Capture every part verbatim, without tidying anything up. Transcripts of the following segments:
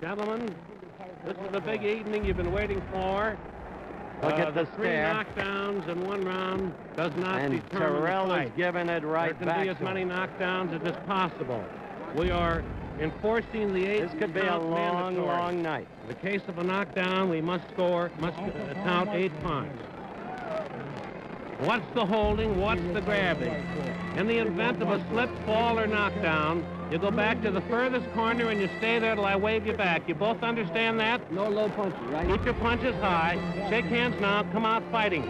Gentlemen, this is the big evening you've been waiting for. Look uh, at the, the three stare. knockdowns in one round does not and determine Terrell the fight. is giving it right there back. There can be as many knockdowns as is possible. We are enforcing the eight. This could be a long, mandatory. long night. In the case of a knockdown, we must score, must uh, count eight times. What's the holding? What's the grabbing? In the event of a slip, fall, or knockdown, you go back to the furthest corner and you stay there till I wave you back. You both understand that? No low punches, right? Keep your punches high. Shake hands now. Come out fighting.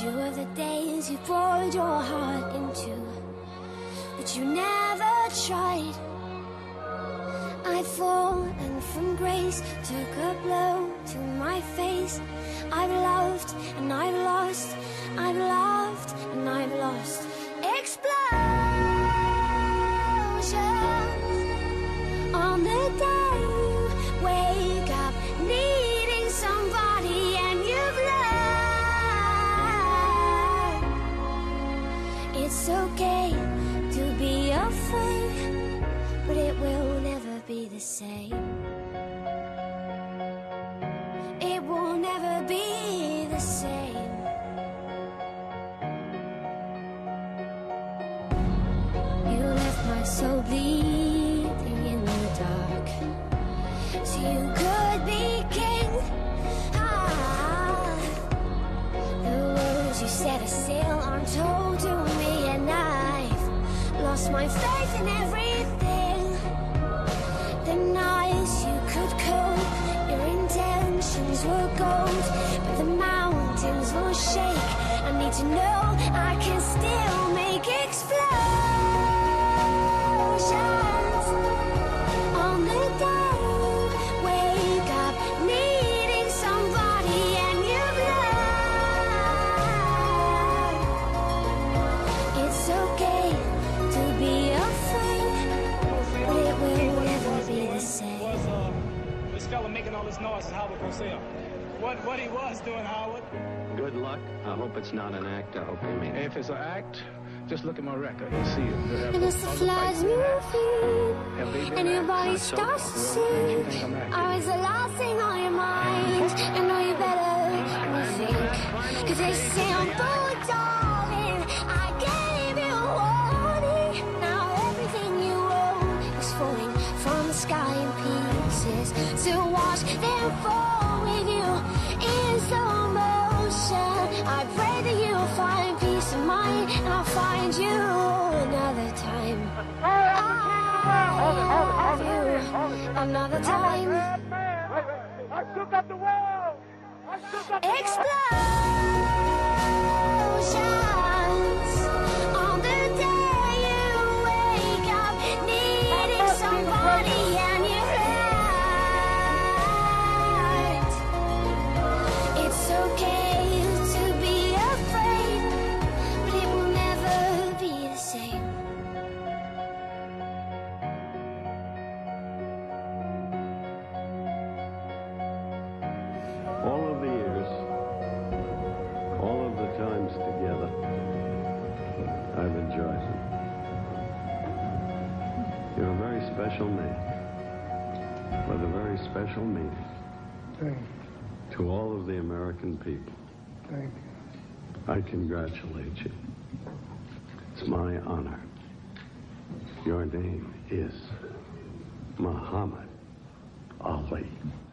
You of the days you poured your heart into, but you never tried. I'd fall, and from grace took a blow to my face. I've loved and I've lost, I've loved and I've lost. Explosions on the day you wake up needing somebody. It's okay to be afraid, but it will never be the same. It will never be the same. You left my soul bleeding in the dark, so you could be king. Ah, the words you set a sail on told to me. Lost my faith in everything. The nights you could cope, your intentions were gold, but the mountains will shake. I need to know I can still make explosions on the day you wake up needing somebody and you blow. It's okay. Making all this noise is Howard Cosell. What what he was doing, Howard. Good luck. I hope it's not an act. I hope you mean it. If it's an act, just look at my record. You'll see it. And as the flies moving, and your body starts to sink, I was the last thing on your mind, and all you better than you think. Cause they say I'm bored, darling. I gave you a warning. Now everything you own is falling from the sky in pieces, to watch them fall with you in slow motion. I pray that you'll find peace of mind, and I'll find you another time. I love you another time. I shook up the world. Explosions on the day you wake up needing somebody and you. You're a very special man, with a very special meaning. Thank you. To all of the American people. Thank you. I congratulate you. It's my honor. Your name is Muhammad Ali.